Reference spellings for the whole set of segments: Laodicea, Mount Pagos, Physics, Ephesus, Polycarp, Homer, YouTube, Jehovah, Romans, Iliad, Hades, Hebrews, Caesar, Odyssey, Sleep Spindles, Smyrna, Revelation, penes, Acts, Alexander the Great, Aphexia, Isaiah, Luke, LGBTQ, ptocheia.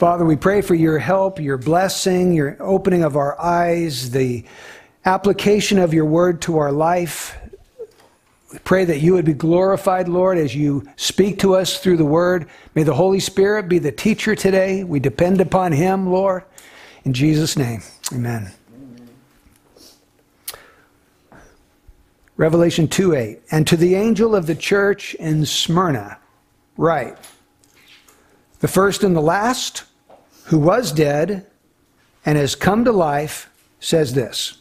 Father, we pray for your help, your blessing, your opening of our eyes, the application of your word to our life. We pray that you would be glorified, Lord, as you speak to us through the word. May the Holy Spirit be the teacher today. We depend upon him, Lord. In Jesus' name, amen. Revelation 2:8, and to the angel of the church in Smyrna, write, the first and the last, who was dead and has come to life, says this,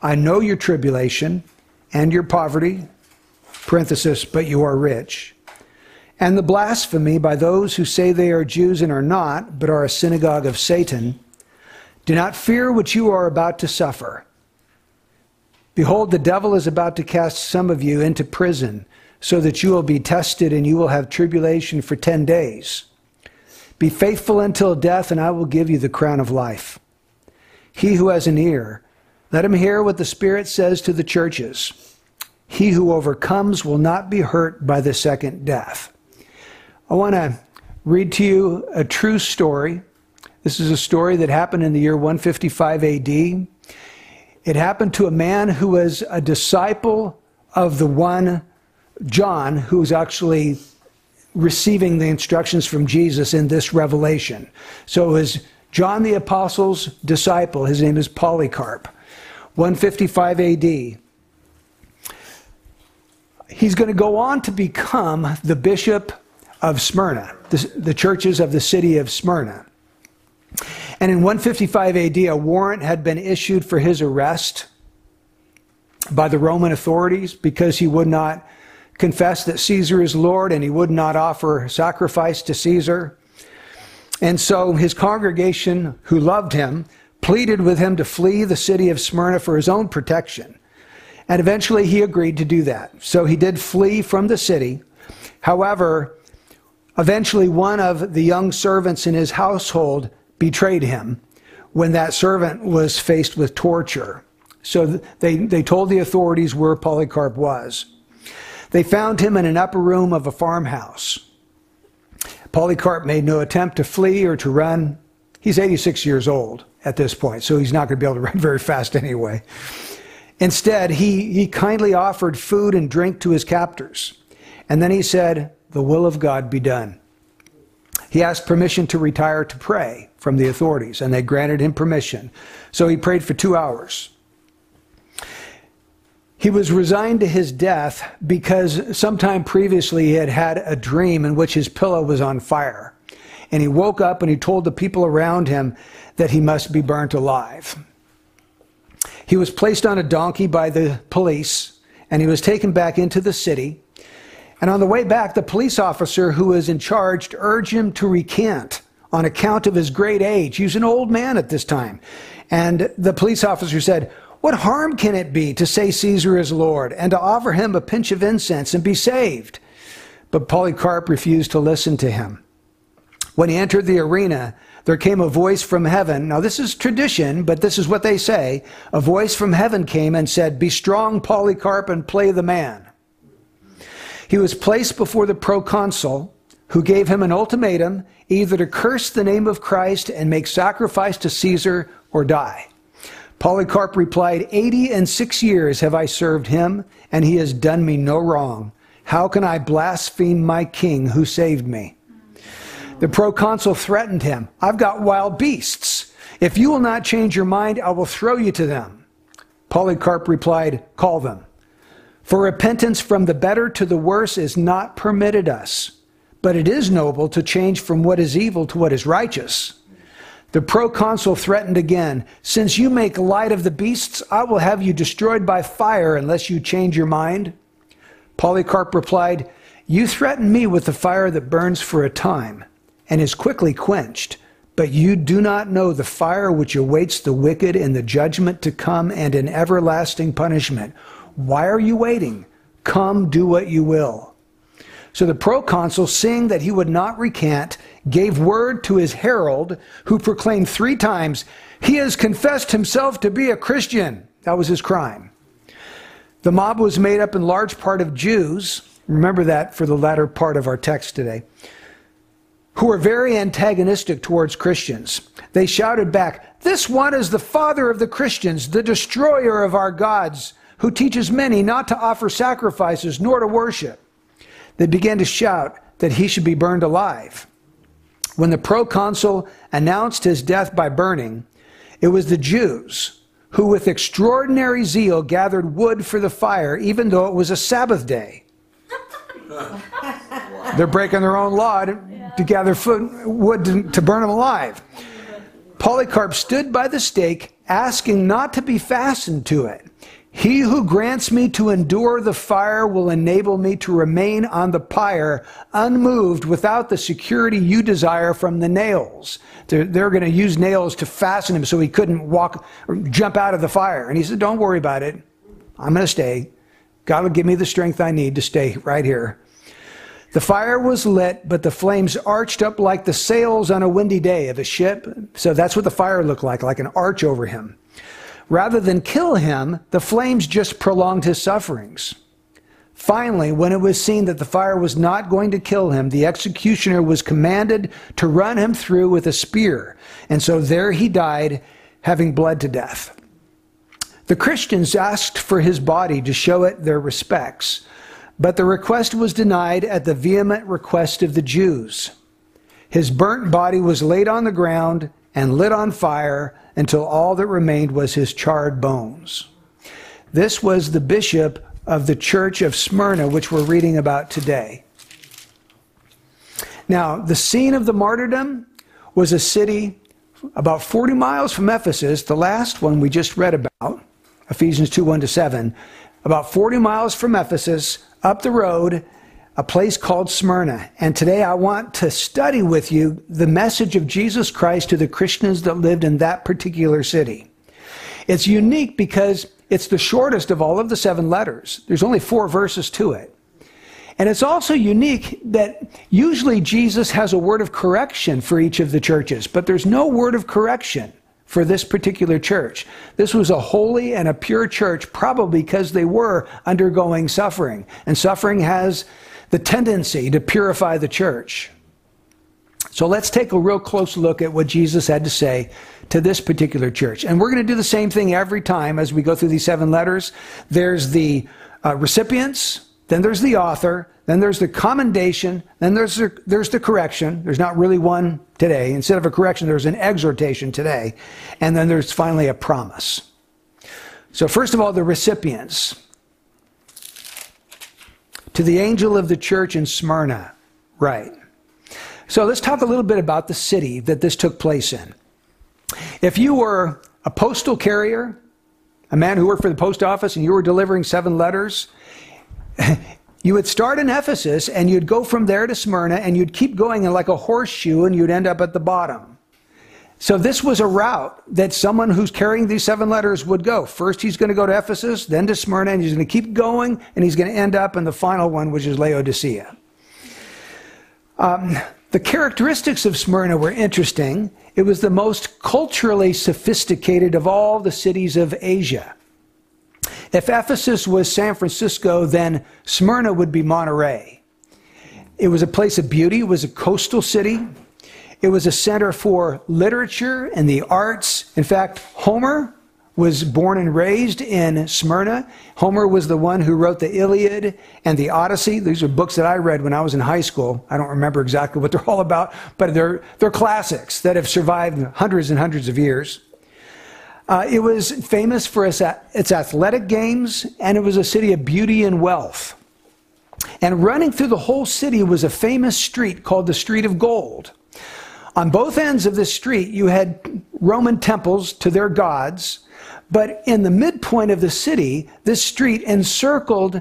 I know your tribulation and your poverty, parenthesis, but you are rich, and the blasphemy by those who say they are Jews and are not, but are a synagogue of Satan. Do not fear what you are about to suffer. Behold, the devil is about to cast some of you into prison, so that you will be tested and you will have tribulation for 10 days. Be faithful until death, and I will give you the crown of life. He who has an ear, let him hear what the Spirit says to the churches. He who overcomes will not be hurt by the second death. I want to read to you a true story. This is a story that happened in the year 155 AD. It happened to a man who was a disciple of the one, John, who was actually receiving the instructions from Jesus in this revelation. So it was John the Apostle's disciple. His name is Polycarp. 155 AD. He's going to go on to become the bishop of Smyrna, the churches of the city of Smyrna. And in 155 AD, a warrant had been issued for his arrest by the Roman authorities because he would not confess that Caesar is Lord and he would not offer sacrifice to Caesar. And so his congregation, who loved him, pleaded with him to flee the city of Smyrna for his own protection. And eventually he agreed to do that. So he did flee from the city. However, eventually one of the young servants in his household betrayed him when that servant was faced with torture. So they told the authorities where Polycarp was. They found him in an upper room of a farmhouse. Polycarp made no attempt to flee or to run. He's 86 years old at this point, so he's not going to be able to run very fast anyway. Instead, he kindly offered food and drink to his captors. And then he said, "The will of God be done." He asked permission to retire to pray from the authorities, and they granted him permission. So he prayed for 2 hours. He was resigned to his death because sometime previously he had had a dream in which his pillow was on fire. And he woke up and he told the people around him that he must be burnt alive. He was placed on a donkey by the police, and he was taken back into the city. And on the way back, the police officer who was in charge urged him to recant on account of his great age. He was an old man at this time. And the police officer said, "What harm can it be to say Caesar is Lord and to offer him a pinch of incense and be saved?" But Polycarp refused to listen to him. When he entered the arena, there came a voice from heaven. Now this is tradition, but this is what they say. A voice from heaven came and said, "Be strong, Polycarp, and play the man." He was placed before the proconsul, who gave him an ultimatum, either to curse the name of Christ and make sacrifice to Caesar or die. Polycarp replied, 86 years have I served him, and he has done me no wrong. How can I blaspheme my king who saved me? The proconsul threatened him, "I've got wild beasts. If you will not change your mind, I will throw you to them." Polycarp replied, "Call them. For repentance from the better to the worse is not permitted us, but it is noble to change from what is evil to what is righteous." The proconsul threatened again, "Since you make light of the beasts, I will have you destroyed by fire unless you change your mind." Polycarp replied, "You threaten me with the fire that burns for a time and is quickly quenched, but you do not know the fire which awaits the wicked in the judgment to come and in everlasting punishment. Why are you waiting? Come, do what you will." So the proconsul, seeing that he would not recant, gave word to his herald, who proclaimed 3 times, "He has confessed himself to be a Christian." That was his crime. The mob was made up in large part of Jews. Remember that for the latter part of our text today. who were very antagonistic towards Christians. They shouted back, "This one is the father of the Christians, the destroyer of our gods, who teaches many not to offer sacrifices nor to worship." They began to shout that he should be burned alive. When the proconsul announced his death by burning, it was the Jews who with extraordinary zeal gathered wood for the fire, even though it was a Sabbath day. They're breaking their own law to gather wood to burn them alive. Polycarp stood by the stake, asking not to be fastened to it. "He who grants me to endure the fire will enable me to remain on the pyre, unmoved, without the security you desire from the nails." They're going to use nails to fasten him so he couldn't walk or jump out of the fire. And he said, "Don't worry about it. I'm going to stay. God will give me the strength I need to stay right here." The fire was lit, but the flames arched up like the sails on a windy day of a ship. So that's what the fire looked like an arch over him. Rather than kill him, the flames just prolonged his sufferings. Finally, when it was seen that the fire was not going to kill him, the executioner was commanded to run him through with a spear. And so there he died, having bled to death. The Christians asked for his body to show it their respects, but the request was denied at the vehement request of the Jews. His burnt body was laid on the ground and lit on fire until all that remained was his charred bones. This was the bishop of the church of Smyrna, which we're reading about today. Now, the scene of the martyrdom was a city about 40 miles from Ephesus, the last one we just read about, Ephesians 2:1-7, about 40 miles from Ephesus, up the road, a place called Smyrna. And today I want to study with you the message of Jesus Christ to the Christians that lived in that particular city. It's unique because it's the shortest of all of the 7 letters. There's only 4 verses to it. And it's also unique that usually Jesus has a word of correction for each of the churches, but there's no word of correction for this particular church. This was a holy and a pure church, probably because they were undergoing suffering. And suffering has the tendency to purify the church. So let's take a real close look at what Jesus had to say to this particular church. And we're going to do the same thing every time as we go through these 7 letters. There's the recipients, then there's the author, then there's the commendation, then there's the correction. There's not really one today. Instead of a correction, there's an exhortation today. And then there's finally a promise. So first of all, the recipients. To the angel of the church in Smyrna, right. So let's talk a little bit about the city that this took place in. If you were a postal carrier, a man who worked for the post office, and you were delivering 7 letters, you would start in Ephesus, and you'd go from there to Smyrna, and you'd keep going in like a horseshoe, and you'd end up at the bottom. So this was a route that someone who's carrying these 7 letters would go. First, he's going to go to Ephesus, then to Smyrna, and he's going to keep going, and he's going to end up in the final one, which is Laodicea. The characteristics of Smyrna were interesting. It was the most culturally sophisticated of all the cities of Asia. If Ephesus was San Francisco, then Smyrna would be Monterey. It was a place of beauty. It was a coastal city. It was a center for literature and the arts. In fact, Homer was born and raised in Smyrna. Homer was the one who wrote the Iliad and the Odyssey. These are books that I read when I was in high school. I don't remember exactly what they're all about, but they're classics that have survived hundreds and hundreds of years. It was famous for its athletic games, and it was a city of beauty and wealth. And running through the whole city was a famous street called the Street of Gold. On both ends of this street, you had Roman temples to their gods, but in the midpoint of the city, this street encircled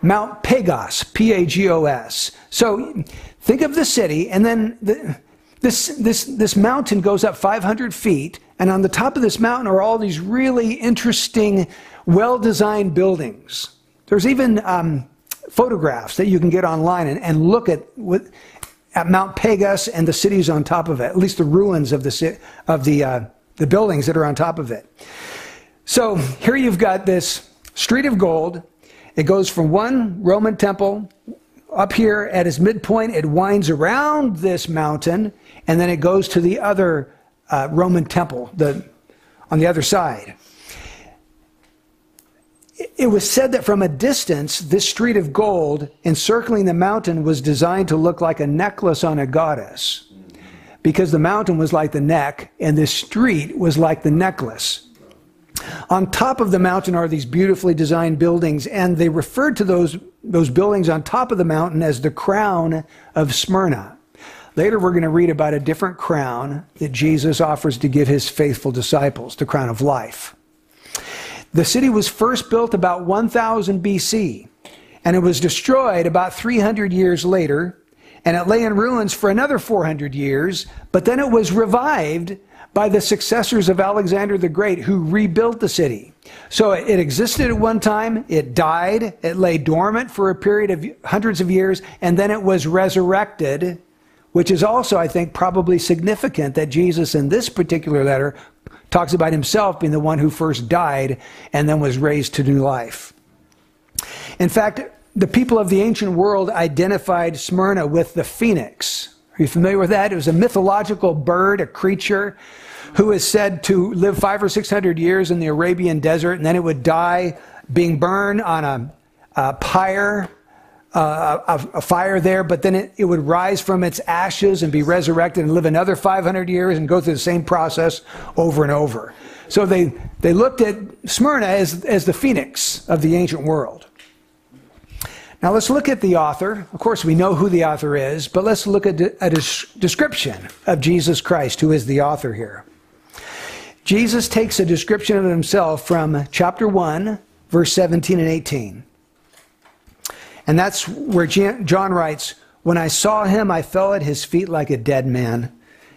Mount Pagos, P-A-G-O-S. So think of the city, and then this mountain goes up 500 feet, and on the top of this mountain are all these really interesting, well-designed buildings. There's even photographs that you can get online and look at with at Mount Pagos and the cities on top of it, at least the ruins of the buildings that are on top of it. So here you've got this Street of Gold. It goes from one Roman temple up here at its midpoint, it winds around this mountain, and then it goes to the other Roman temple, on the other side. It was said that from a distance, this street of gold encircling the mountain was designed to look like a necklace on a goddess, because the mountain was like the neck, and this street was like the necklace. On top of the mountain are these beautifully designed buildings, and they referred to those buildings on top of the mountain as the crown of Smyrna. Later we're going to read about a different crown that Jesus offers to give his faithful disciples, the crown of life. The city was first built about 1000 BC, and it was destroyed about 300 years later, and it lay in ruins for another 400 years, but then it was revived by the successors of Alexander the Great, who rebuilt the city. So it existed at one time, it died, it lay dormant for a period of hundreds of years, and then it was resurrected, which is also, I think, probably significant that Jesus in this particular letter talks about himself being the one who first died and then was raised to new life. In fact, the people of the ancient world identified Smyrna with the phoenix. Are you familiar with that? It was a mythological bird, a creature, who is said to live 500 or 600 years in the Arabian desert, and then it would die being burned on a fire there, but then it would rise from its ashes and be resurrected and live another 500 years and go through the same process over and over. So they looked at Smyrna as the phoenix of the ancient world. Now let's look at the author. Of course, we know who the author is, but let's look at a description of Jesus Christ, who is the author here. Jesus takes a description of himself from chapter 1, verse 17 and 18. And that's where John writes, "When I saw him, I fell at his feet like a dead man.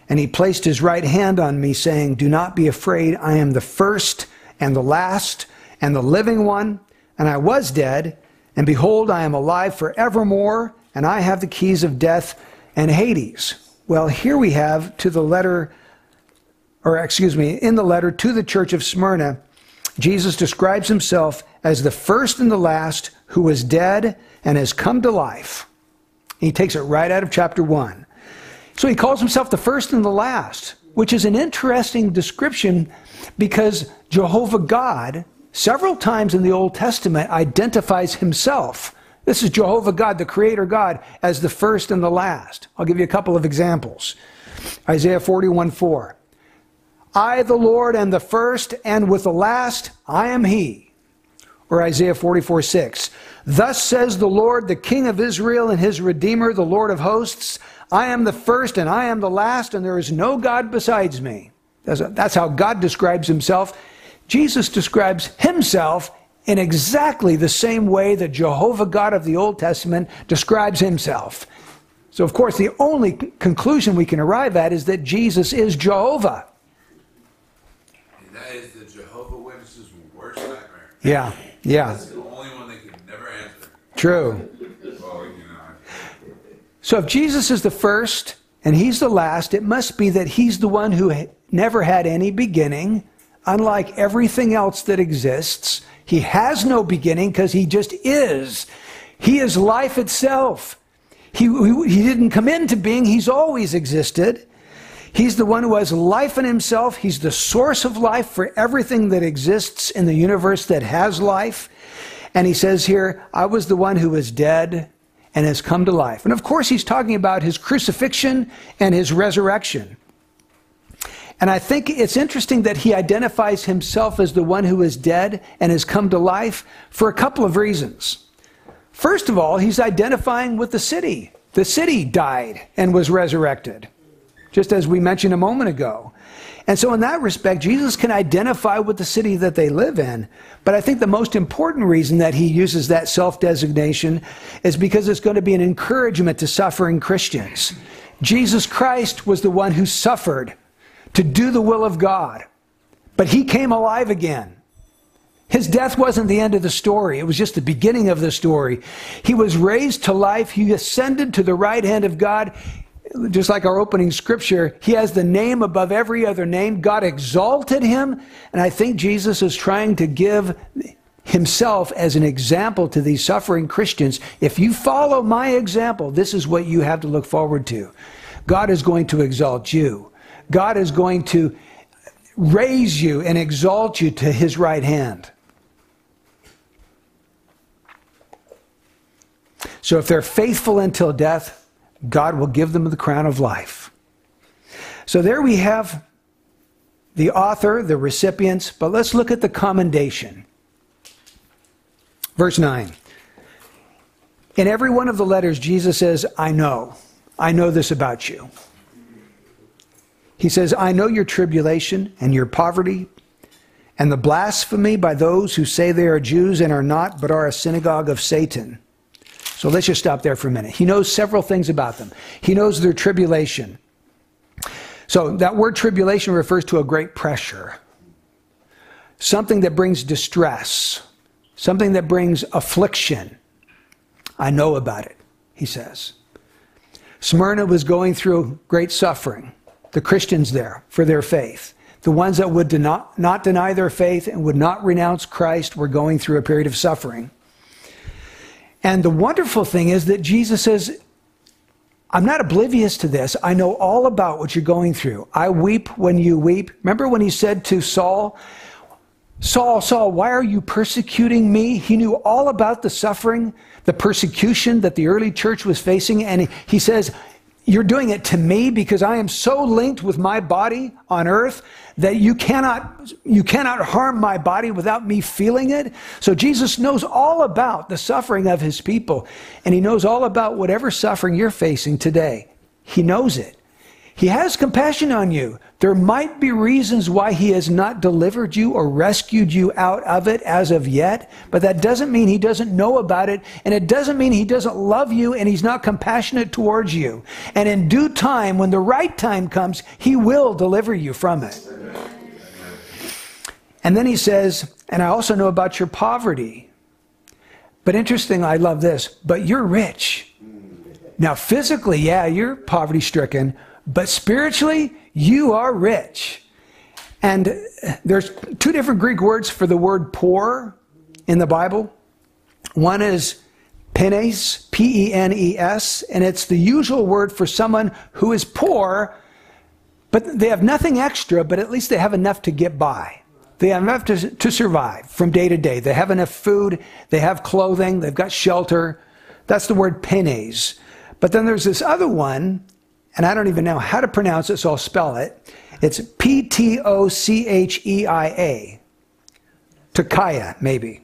And he placed his right hand on me, saying, 'Do not be afraid. I am the first and the last and the living one. And I was dead, and behold, I am alive forevermore, and I have the keys of death and Hades.'" Well, here we have in the letter to the church of Smyrna, Jesus describes himself as the first and the last, who was dead and has come to life. He takes it right out of chapter 1. So he calls himself the first and the last, which is an interesting description because Jehovah God, several times in the Old Testament, identifies himself. This is Jehovah God, the Creator God, as the first and the last. I'll give you a couple of examples. Isaiah 41:4. "I, the Lord, am the first, and with the last, I am he." Or Isaiah 44:6, "Thus says the Lord, the King of Israel and his Redeemer, the Lord of hosts, I am the first and I am the last, and there is no God besides me." That's how God describes himself. Jesus describes himself in exactly the same way that Jehovah God of the Old Testament describes himself. So, of course, the only conclusion we can arrive at is that Jesus is Jehovah. And that is the Jehovah Witnesses' worst nightmare. Yeah. Yeah. That's the only one they could never answer. True. Well, you know. So if Jesus is the first and he's the last, it must be that he's the one who never had any beginning. Unlike everything else that exists, he has no beginning because he just is. He is life itself. He didn't come into being. He's always existed. He's the one who has life in himself. He's the source of life for everything that exists in the universe that has life. And he says here, "I was the one who was dead and has come to life." And of course, he's talking about his crucifixion and his resurrection. And I think it's interesting that he identifies himself as the one who is dead and has come to life for a couple of reasons. First of all, he's identifying with the city. The city died and was resurrected, just as we mentioned a moment ago. And so in that respect, Jesus can identify with the city that they live in. But I think the most important reason that he uses that self-designation is because it's going to be an encouragement to suffering Christians. Jesus Christ was the one who suffered to do the will of God, but he came alive again. His death wasn't the end of the story. It was just the beginning of the story. He was raised to life. He ascended to the right hand of God. Just like our opening scripture, he has the name above every other name. God exalted him, and I think Jesus is trying to give himself as an example to these suffering Christians. If you follow my example, this is what you have to look forward to. God is going to exalt you. God is going to raise you and exalt you to his right hand. So if they're faithful until death, God will give them the crown of life. So there we have the author, the recipients, but let's look at the commendation. Verse 9. In every one of the letters, Jesus says, I know this about you. He says, I know your tribulation and your poverty and the blasphemy by those who say they are Jews and are not, but are a synagogue of Satan. So let's just stop there for a minute. He knows several things about them. He knows their tribulation. So that word tribulation refers to a great pressure, something that brings distress, something that brings affliction. I know about it, he says. Smyrna was going through great suffering, the Christians there, for their faith. The ones that would not deny their faith and would not renounce Christ were going through a period of suffering. And the wonderful thing is that Jesus says, I'm not oblivious to this. I know all about what you're going through. I weep when you weep. Remember when he said to Saul, Saul, Saul, why are you persecuting me? He knew all about the suffering, the persecution that the early church was facing. And he says, you're doing it to me because I am so linked with my body on earth that you cannot harm my body without me feeling it. So Jesus knows all about the suffering of his people, and he knows all about whatever suffering you're facing today. He knows it. He has compassion on you. There might be reasons why he has not delivered you or rescued you out of it as of yet, but that doesn't mean he doesn't know about it, and it doesn't mean he doesn't love you and he's not compassionate towards you. And in due time, when the right time comes, he will deliver you from it. And then he says, and I also know about your poverty. But interesting, I love this, but you're rich. Now physically, yeah, you're poverty-stricken, but spiritually, you are rich. And there's two different Greek words for the word poor in the Bible. One is penes, P-E-N-E-S, and it's the usual word for someone who is poor, but they have nothing extra, but at least they have enough to get by. They have enough to survive from day to day. They have enough food, they have clothing, they've got shelter. That's the word penes. But then there's this other one, and I don't even know how to pronounce it, so I'll spell it. It's P-T-O-C-H-E-I-A. Takaya, maybe.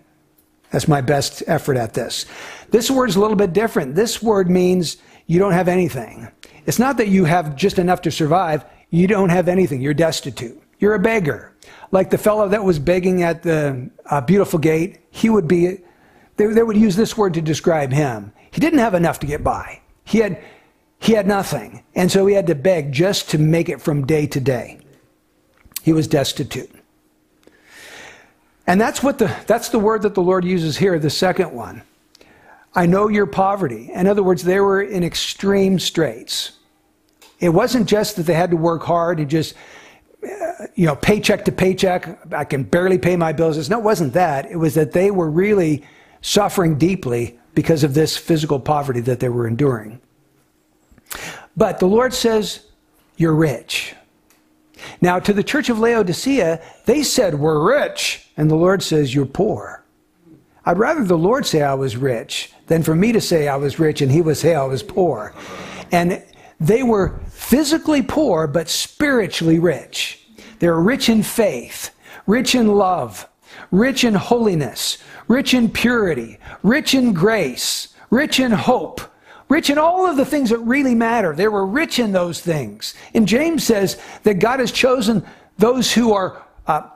That's my best effort at this. This word's a little bit different. This word means you don't have anything. It's not that you have just enough to survive. You don't have anything. You're destitute. You're a beggar. Like the fellow that was begging at the Beautiful Gate, he would be, they would use this word to describe him. He didn't have enough to get by. He had nothing, and so he had to beg just to make it from day to day. He was destitute. And that's the word that the Lord uses here, the second one. I know your poverty. In other words, they were in extreme straits. It wasn't just that they had to work hard and just, you know, paycheck to paycheck, I can barely pay my bills. No, it wasn't that. It was that they were really suffering deeply because of this physical poverty that they were enduring. But the Lord says, you're rich. Now, to the church of Laodicea, they said, we're rich. And the Lord says, you're poor. I'd rather the Lord say I was rich than for me to say I was rich and he would say I was poor. And they were physically poor, but spiritually rich. They were rich in faith, rich in love, rich in holiness, rich in purity, rich in grace, rich in hope, rich in all of the things that really matter. They were rich in those things. And James says that God has chosen those who are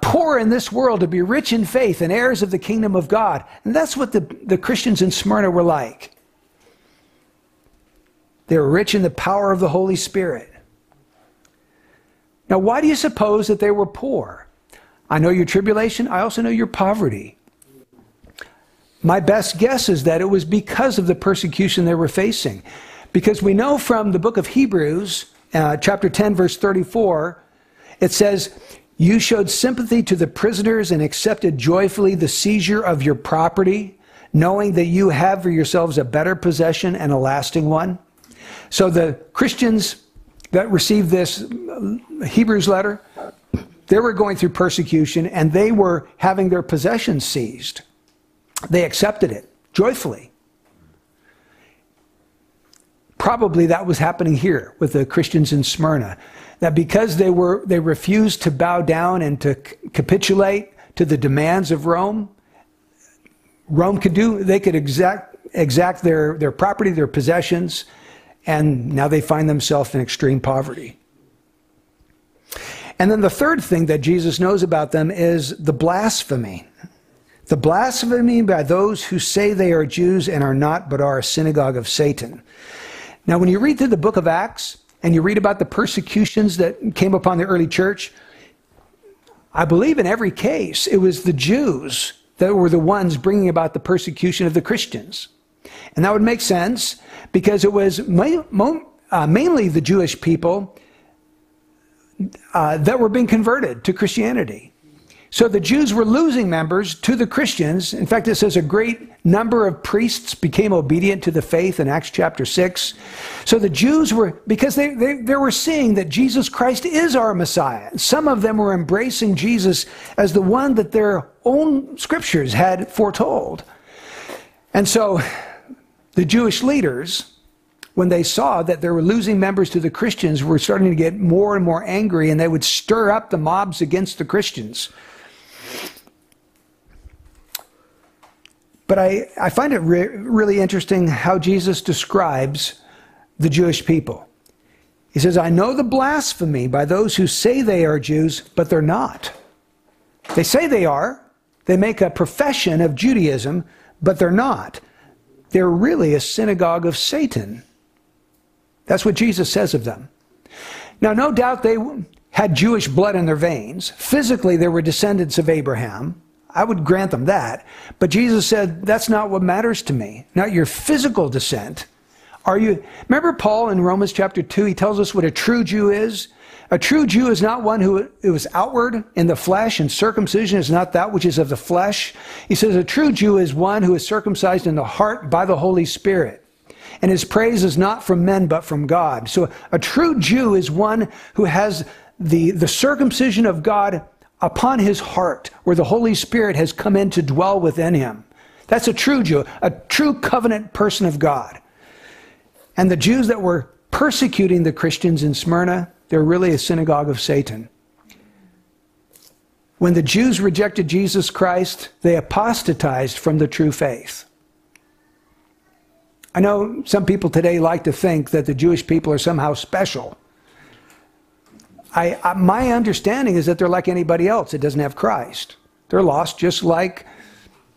poor in this world to be rich in faith and heirs of the kingdom of God. And that's what the Christians in Smyrna were like. They were rich in the power of the Holy Spirit. Now, why do you suppose that they were poor? I know your tribulation. I also know your poverty. My best guess is that it was because of the persecution they were facing. Because we know from the book of Hebrews, chapter 10, verse 34, it says, You showed sympathy to the prisoners and accepted joyfully the seizure of your property, knowing that you have for yourselves a better possession and a lasting one. So the Christians that received this Hebrews letter, they were going through persecution and they were having their possessions seized. They accepted it joyfully. Probably that was happening here with the Christians in Smyrna, that because they refused to bow down and to capitulate to the demands of Rome, Rome could exact their property, their possessions, and now they find themselves in extreme poverty. And then the third thing that Jesus knows about them is the blasphemy. The blasphemy by those who say they are Jews and are not, but are a synagogue of Satan. Now, when you read through the book of Acts and you read about the persecutions that came upon the early church, I believe in every case it was the Jews that were the ones bringing about the persecution of the Christians. And that would make sense because it was mainly the Jewish people that were being converted to Christianity. So the Jews were losing members to the Christians. In fact, it says a great number of priests became obedient to the faith in Acts chapter 6. So the Jews were, because they were seeing that Jesus Christ is our Messiah. Some of them were embracing Jesus as the one that their own scriptures had foretold. And so the Jewish leaders, when they saw that they were losing members to the Christians, were starting to get more and more angry, and they would stir up the mobs against the Christians. But I find it really interesting how Jesus describes the Jewish people. He says, I know the blasphemy by those who say they are Jews, but they're not. They say they are. They make a profession of Judaism, but they're not. They're really a synagogue of Satan. That's what Jesus says of them. Now, no doubt they had Jewish blood in their veins. Physically, they were descendants of Abraham. I would grant them that. But Jesus said, that's not what matters to me, not your physical descent. Remember Paul in Romans chapter 2, he tells us what a true Jew is? A true Jew is not one who is outward in the flesh, and circumcision is not that which is of the flesh. He says a true Jew is one who is circumcised in the heart by the Holy Spirit, and his praise is not from men but from God. So a true Jew is one who has the circumcision of God upon his heart, where the Holy Spirit has come in to dwell within him. That's a true Jew, a true covenant person of God. And the Jews that were persecuting the Christians in Smyrna, they're really a synagogue of Satan. When the Jews rejected Jesus Christ, they apostatized from the true faith. I know some people today like to think that the Jewish people are somehow special. My understanding is that they're like anybody else that doesn't have Christ. They're lost just like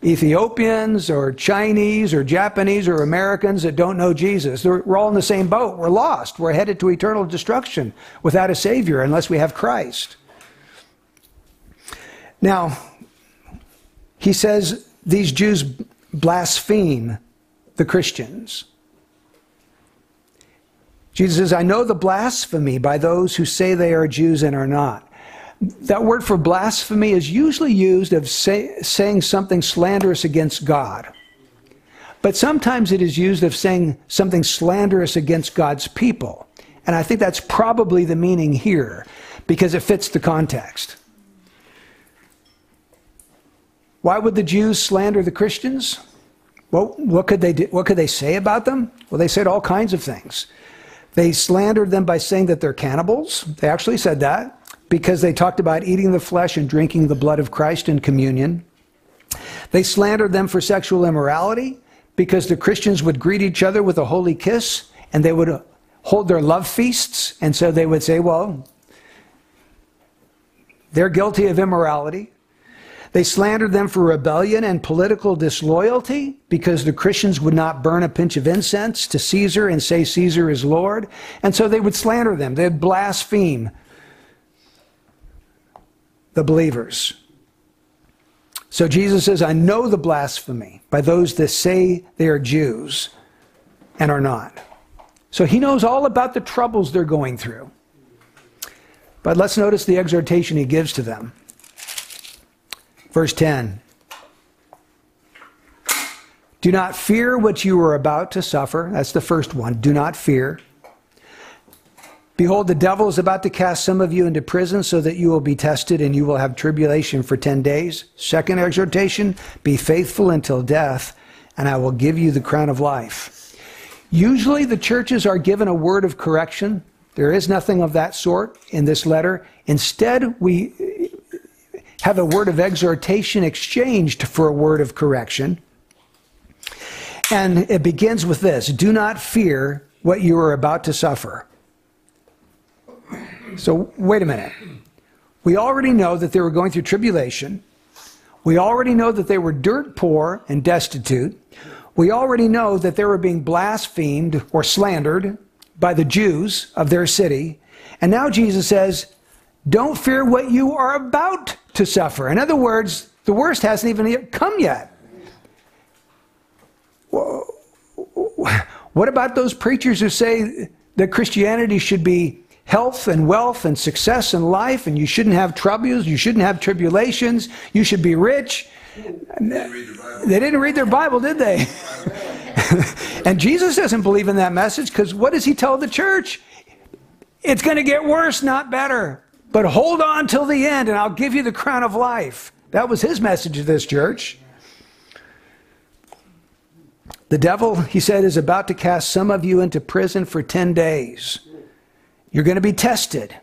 Ethiopians or Chinese or Japanese or Americans that don't know Jesus. We're all in the same boat. We're lost. We're headed to eternal destruction without a Savior unless we have Christ. Now, he says these Jews blaspheme the Christians. Jesus says, I know the blasphemy by those who say they are Jews and are not. That word for blasphemy is usually used of saying something slanderous against God. But sometimes it is used of saying something slanderous against God's people. And I think that's probably the meaning here, because it fits the context. Why would the Jews slander the Christians? Well, what could they do? What could they say about them? Well, they said all kinds of things. They slandered them by saying that they're cannibals. They actually said that, because they talked about eating the flesh and drinking the blood of Christ in communion. They slandered them for sexual immorality, because the Christians would greet each other with a holy kiss, and they would hold their love feasts, and so they would say, well, they're guilty of immorality. They slandered them for rebellion and political disloyalty, because the Christians would not burn a pinch of incense to Caesar and say Caesar is Lord, and so they would slander them. They would blaspheme the believers. So Jesus says, I know the blasphemy by those that say they are Jews and are not. So he knows all about the troubles they're going through. But let's notice the exhortation he gives to them. Verse 10. Do not fear what you are about to suffer. That's the first one. Do not fear. Behold, the devil is about to cast some of you into prison so that you will be tested and you will have tribulation for 10 days. Second exhortation, be faithful until death, and I will give you the crown of life. Usually the churches are given a word of correction. There is nothing of that sort in this letter. Instead, we have a word of exhortation exchanged for a word of correction. And it begins with this, do not fear what you are about to suffer. So wait a minute. We already know that they were going through tribulation. We already know that they were dirt poor and destitute. We already know that they were being blasphemed or slandered by the Jews of their city. And now Jesus says, don't fear what you are about to suffer. In other words, the worst hasn't even come yet. What about those preachers who say that Christianity should be health and wealth and success and life, and you shouldn't have troubles, you shouldn't have tribulations, you should be rich? They didn't read their Bible, did they? And Jesus doesn't believe in that message, because what does he tell the church? It's going to get worse, not better. But hold on till the end, and I'll give you the crown of life. That was his message to this church. The devil, he said, is about to cast some of you into prison for 10 days. You're going to be tested.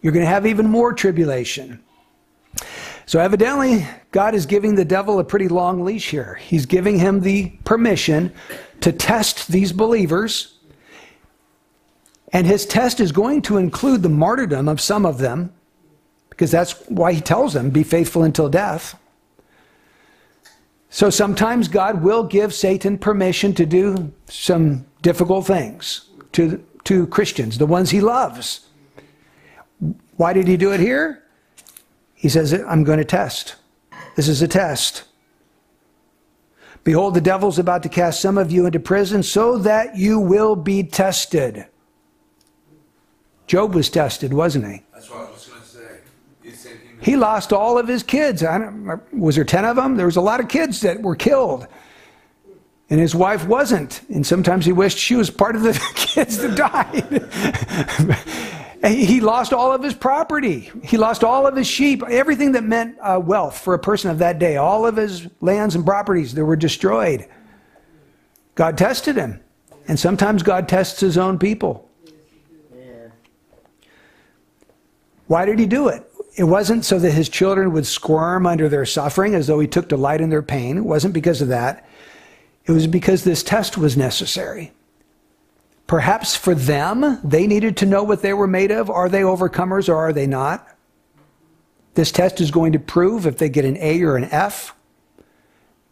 You're going to have even more tribulation. So evidently, God is giving the devil a pretty long leash here. He's giving him the permission to test these believers. And his test is going to include the martyrdom of some of them, because that's why he tells them, be faithful until death. So sometimes God will give Satan permission to do some difficult things to Christians, the ones he loves. Why did he do it here? He says, I'm going to test. This is a test. Behold, the devil's about to cast some of you into prison so that you will be tested. Job was tested, wasn't he? That's what I was going to say. He lost all of his kids. Was there 10 of them? There was a lot of kids that were killed. And his wife wasn't. And sometimes he wished she was part of the kids that died. He lost all of his property. He lost all of his sheep. Everything that meant wealth for a person of that day. All of his lands and properties that were destroyed. God tested him. And sometimes God tests his own people. Why did he do it? It wasn't so that his children would squirm under their suffering as though he took delight in their pain. It wasn't because of that. It was because this test was necessary. Perhaps for them, they needed to know what they were made of. Are they overcomers or are they not? This test is going to prove if they get an A or an F.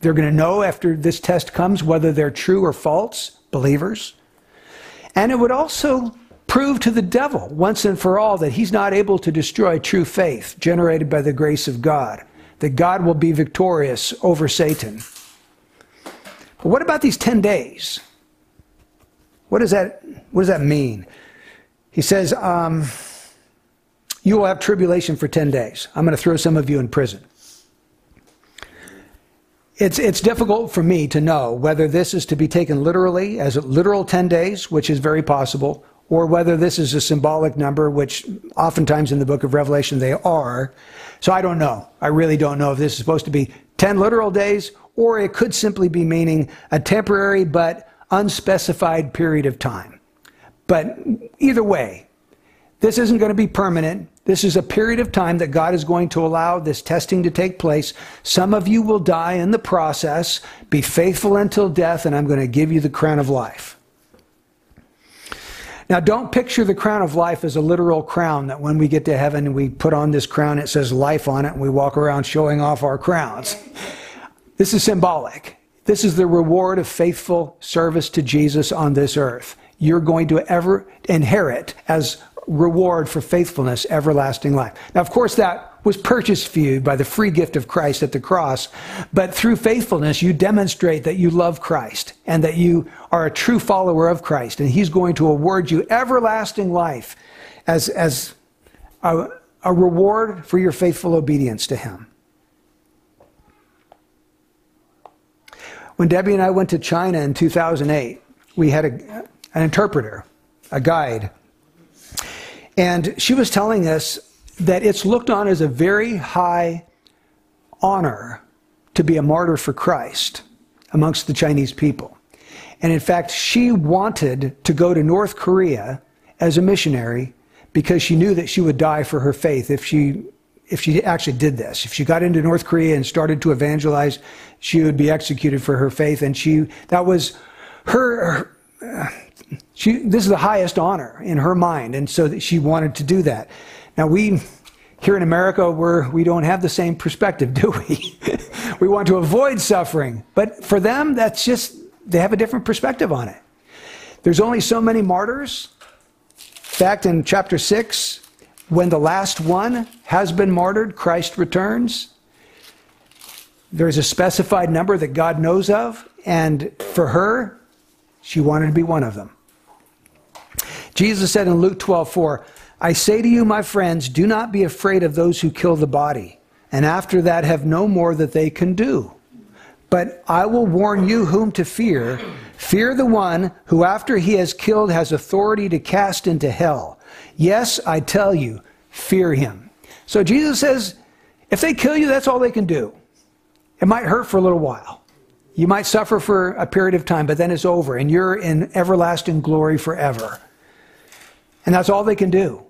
They're going to know after this test comes whether they're true or false believers. And it would also prove to the devil once and for all that he's not able to destroy true faith generated by the grace of God, that God will be victorious over Satan. But what about these 10 days? What does that mean? He says, you will have tribulation for 10 days. I'm going to throw some of you in prison. It's difficult for me to know whether this is to be taken literally as a literal 10 days, which is very possible, or whether this is a symbolic number, which oftentimes in the book of Revelation they are. So I don't know. I really don't know if this is supposed to be 10 literal days, or it could simply be meaning a temporary but unspecified period of time. But either way, this isn't going to be permanent. This is a period of time that God is going to allow this testing to take place. Some of you will die in the process. Be faithful until death, and I'm going to give you the crown of life. Now, don't picture the crown of life as a literal crown that when we get to heaven and we put on this crown, it says life on it, and we walk around showing off our crowns. This is symbolic. This is the reward of faithful service to Jesus on this earth. You're going to ever inherit as reward for faithfulness, everlasting life. Now, of course, that was purchased for you by the free gift of Christ at the cross, but through faithfulness, you demonstrate that you love Christ and that you are a true follower of Christ, and he's going to award you everlasting life as a reward for your faithful obedience to him. When Debbie and I went to China in 2008, we had an interpreter, a guide. And she was telling us that it's looked on as a very high honor to be a martyr for Christ amongst the Chinese people. And in fact, she wanted to go to North Korea as a missionary because she knew that she would die for her faith if she actually did this. If she got into North Korea and started to evangelize, she would be executed for her faith. And this is the highest honor in her mind, and so that she wanted to do that. Now we, here in America, we don't have the same perspective, do we? We want to avoid suffering. But for them, that's just, they have a different perspective on it. There's only so many martyrs. In fact, in chapter 6, when the last one has been martyred, Christ returns. There's a specified number that God knows of, and for her, she wanted to be one of them. Jesus said in Luke 12:4, "I say to you, my friends, do not be afraid of those who kill the body, and after that have no more that they can do. But I will warn you whom to fear. Fear the one who after he has killed has authority to cast into hell. Yes, I tell you, fear him." So Jesus says, if they kill you, that's all they can do. It might hurt for a little while. You might suffer for a period of time, but then it's over, and you're in everlasting glory forever. And that's all they can do.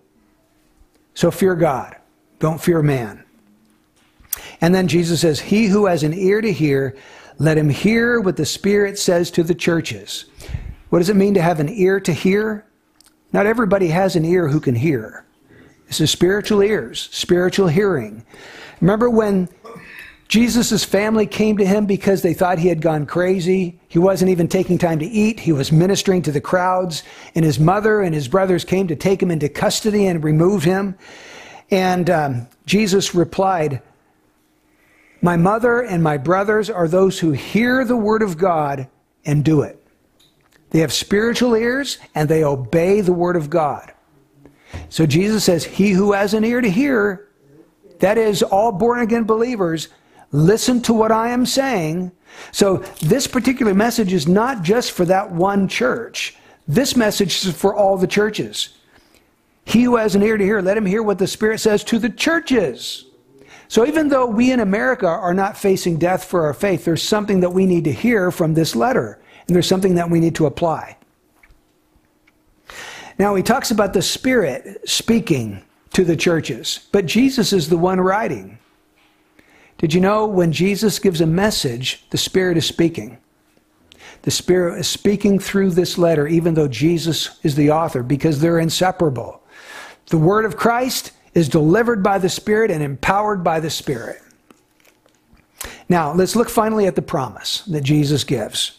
So fear God. Don't fear man. And then Jesus says, "He who has an ear to hear, let him hear what the Spirit says to the churches." What does it mean to have an ear to hear? Not everybody has an ear who can hear. This is spiritual ears, spiritual hearing. Remember when Jesus' family came to him because they thought he had gone crazy? He wasn't even taking time to eat. He was ministering to the crowds. And his mother and his brothers came to take him into custody and remove him. And Jesus replied, "My mother and my brothers are those who hear the word of God and do it." They have spiritual ears and they obey the word of God. So Jesus says, "He who has an ear to hear," that is all born-again believers, listen to what I am saying. So this particular message is not just for that one church. This message is for all the churches. He who has an ear to hear, let him hear what the Spirit says to the churches. So even though we in America are not facing death for our faith, there's something that we need to hear from this letter, and there's something that we need to apply. Now he talks about the Spirit speaking to the churches, but Jesus is the one writing. Did you know when Jesus gives a message, the Spirit is speaking? The Spirit is speaking through this letter, even though Jesus is the author, because they're inseparable. The word of Christ is delivered by the Spirit and empowered by the Spirit. Now, let's look finally at the promise that Jesus gives.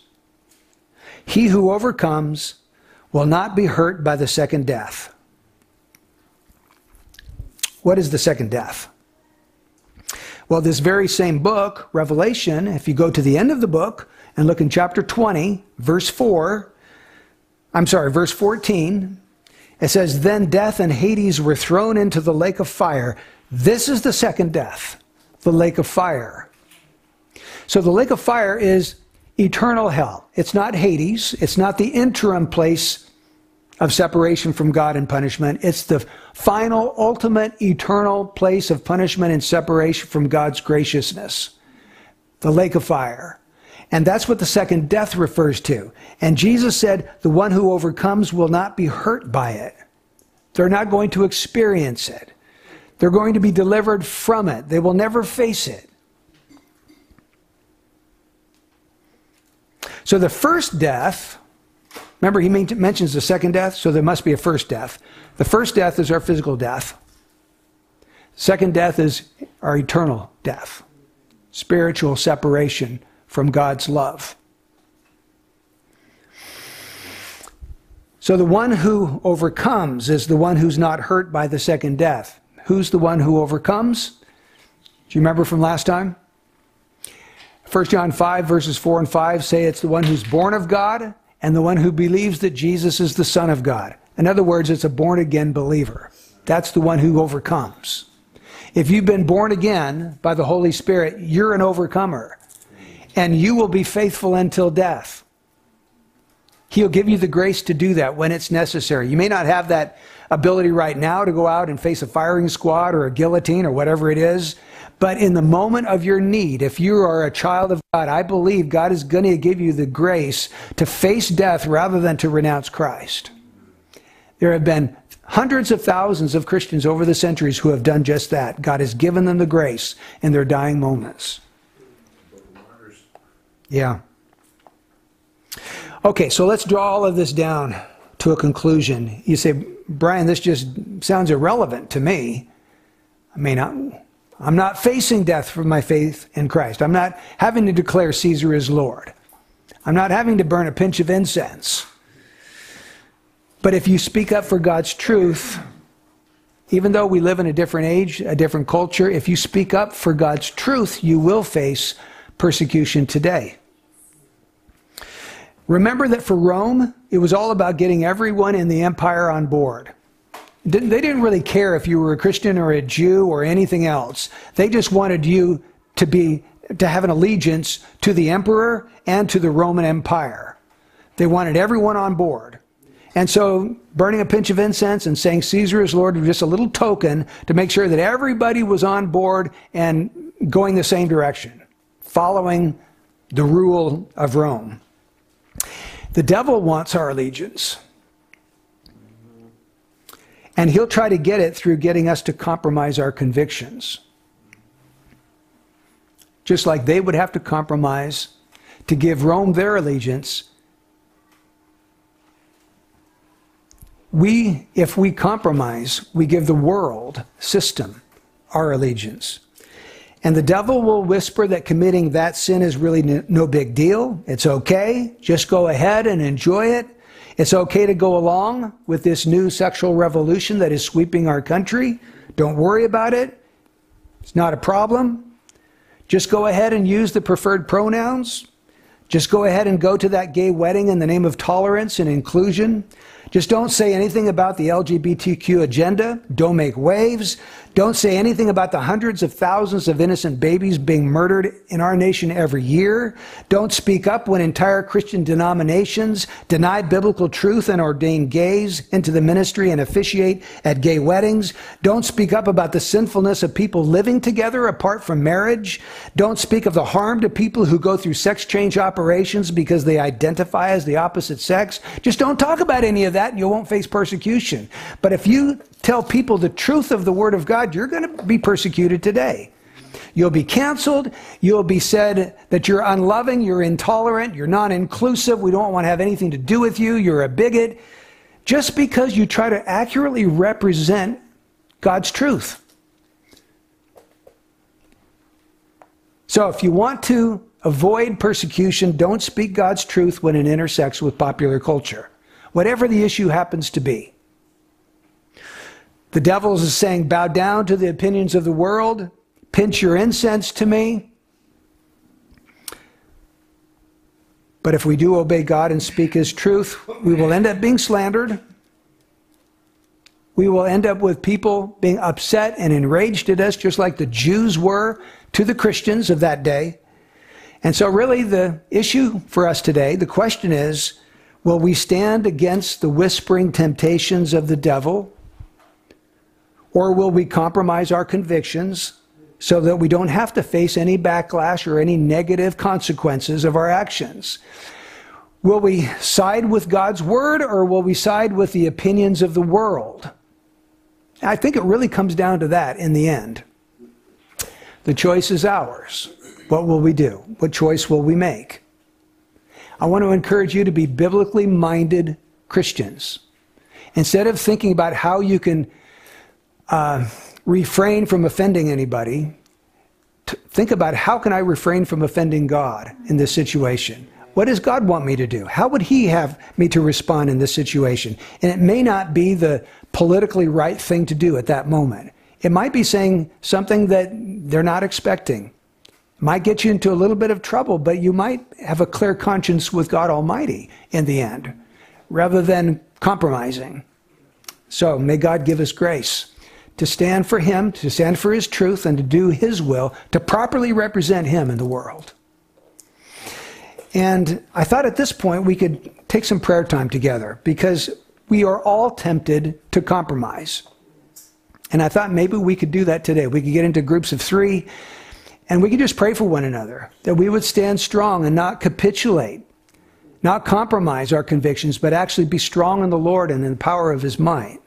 "He who overcomes will not be hurt by the second death." What is the second death? Well, this very same book, Revelation, if you go to the end of the book and look in chapter 20, verse 14, it says, "Then death and Hades were thrown into the lake of fire." This is the second death, the lake of fire. So the lake of fire is eternal hell. It's not Hades. It's not the interim place of separation from God and punishment. It's the final, ultimate, eternal place of punishment and separation from God's graciousness, the lake of fire. And that's what the second death refers to. And Jesus said, the one who overcomes will not be hurt by it. They're not going to experience it. They're going to be delivered from it. They will never face it. So the first death, remember he mentions the second death, so there must be a first death. The first death is our physical death. Second death is our eternal death, spiritual separation from God's love. So the one who overcomes is the one who's not hurt by the second death. Who's the one who overcomes? Do you remember from last time? 1 John 5 verses 4 and 5 say it's the one who's born of God and the one who believes that Jesus is the Son of God. In other words, it's a born-again believer. That's the one who overcomes. If you've been born again by the Holy Spirit, you're an overcomer. And you will be faithful until death. He'll give you the grace to do that when it's necessary. You may not have that ability right now to go out and face a firing squad or a guillotine or whatever it is. But in the moment of your need, if you are a child of God, I believe God is going to give you the grace to face death rather than to renounce Christ. There have been hundreds of thousands of Christians over the centuries who have done just that. God has given them the grace in their dying moments. Yeah. Okay, so let's draw all of this down to a conclusion. You say, Brian, this just sounds irrelevant to me. I mean, I'm not facing death for my faith in Christ. I'm not having to declare Caesar is Lord. I'm not having to burn a pinch of incense. But if you speak up for God's truth, even though we live in a different age, a different culture, if you speak up for God's truth, you will face persecution today. Remember that for Rome, it was all about getting everyone in the empire on board. They didn't really care if you were a Christian or a Jew or anything else. They just wanted you to have an allegiance to the emperor and to the Roman Empire. They wanted everyone on board. And so burning a pinch of incense and saying Caesar is Lord was just a little token to make sure that everybody was on board and going the same direction, following the rule of Rome. The devil wants our allegiance. And he'll try to get it through getting us to compromise our convictions. Just like they would have to compromise to give Rome their allegiance, we, if we compromise, we give the world system our allegiance. And the devil will whisper that committing that sin is really no big deal. It's okay. Just go ahead and enjoy it. It's okay to go along with this new sexual revolution that is sweeping our country. Don't worry about it. It's not a problem. Just go ahead and use the preferred pronouns. Just go ahead and go to that gay wedding in the name of tolerance and inclusion. Just don't say anything about the LGBTQ agenda. Don't make waves. Don't say anything about the hundreds of thousands of innocent babies being murdered in our nation every year. Don't speak up when entire Christian denominations deny biblical truth and ordain gays into the ministry and officiate at gay weddings. Don't speak up about the sinfulness of people living together apart from marriage. Don't speak of the harm to people who go through sex change operations because they identify as the opposite sex. Just don't talk about any of that and you won't face persecution. But if you tell people the truth of the Word of God, you're going to be persecuted today. You'll be canceled. You'll be said that you're unloving, you're intolerant, you're non-inclusive, we don't want to have anything to do with you, you're a bigot, just because you try to accurately represent God's truth. So if you want to avoid persecution, don't speak God's truth when it intersects with popular culture, whatever the issue happens to be. The devil is saying, bow down to the opinions of the world, pinch your incense to me. But if we do obey God and speak His truth, we will end up being slandered. We will end up with people being upset and enraged at us, just like the Jews were to the Christians of that day. And so really the issue for us today, the question is, will we stand against the whispering temptations of the devil? Or will we compromise our convictions so that we don't have to face any backlash or any negative consequences of our actions? Will we side with God's word, or will we side with the opinions of the world? I think it really comes down to that in the end. The choice is ours. What will we do? What choice will we make? I want to encourage you to be biblically minded Christians. Instead of thinking about how you can refrain from offending anybody, think about, how can I refrain from offending God in this situation? What does God want me to do? How would He have me to respond in this situation? And it may not be the politically right thing to do at that moment. It might be saying something that they're not expecting. It might get you into a little bit of trouble, but you might have a clear conscience with God Almighty in the end, rather than compromising. So may God give us grace to stand for Him, to stand for His truth, and to do His will, to properly represent Him in the world. And I thought at this point we could take some prayer time together, because we are all tempted to compromise. And I thought maybe we could do that today. We could get into groups of three, and we could just pray for one another, that we would stand strong and not capitulate, not compromise our convictions, but actually be strong in the Lord and in the power of His might.